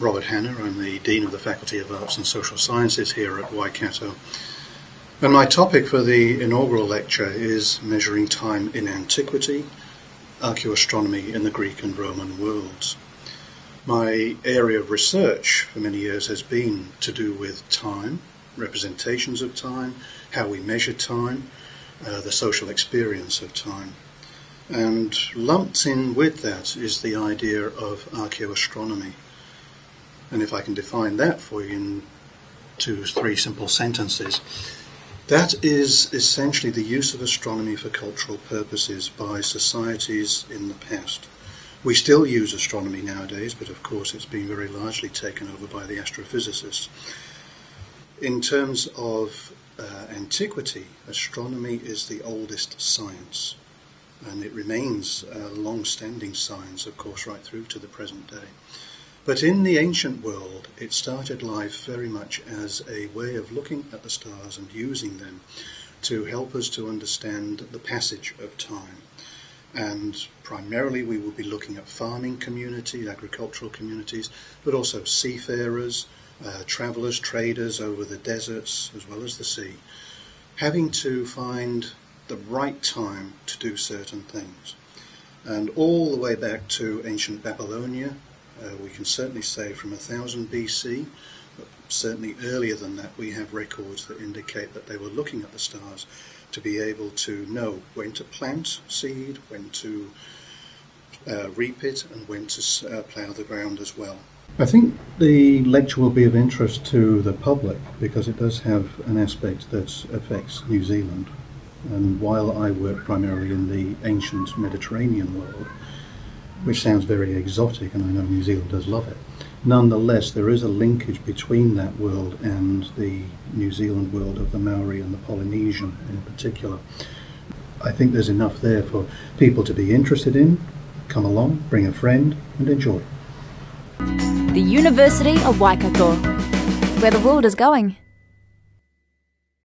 Robert Hannah. I'm the Dean of the Faculty of Arts and Social Sciences here at Waikato. And my topic for the inaugural lecture is Measuring Time in Antiquity, Archaeoastronomy in the Greek and Roman Worlds. My area of research for many years has been to do with time, representations of time, how we measure time, the social experience of time. And lumped in with that is the idea of archaeoastronomy. And if I can define that for you in 2 or 3 simple sentences, that is essentially the use of astronomy for cultural purposes by societies in the past. We still use astronomy nowadays, but of course it's been very largely taken over by the astrophysicists. In terms of antiquity, astronomy is the oldest science, and it remains a long-standing science, of course, right through to the present day. But in the ancient world, it started life very much as a way of looking at the stars and using them to help us to understand the passage of time. And primarily we will be looking at farming communities, agricultural communities, but also seafarers, travellers, traders over the deserts as well as the sea, having to find the right time to do certain things. And all the way back to ancient Babylonia, we can certainly say from 1000 BC, but certainly earlier than that, we have records that indicate that they were looking at the stars to be able to know when to plant seed, when to reap it, and when to plough the ground as well. I think the lecture will be of interest to the public because it does have an aspect that affects New Zealand. And while I work primarily in the ancient Mediterranean world, which sounds very exotic, and I know New Zealand does love it, nonetheless, there is a linkage between that world and the New Zealand world of the Maori and the Polynesian in particular. I think there's enough there for people to be interested in, come along, bring a friend, and enjoy. The University of Waikato, where the world is going.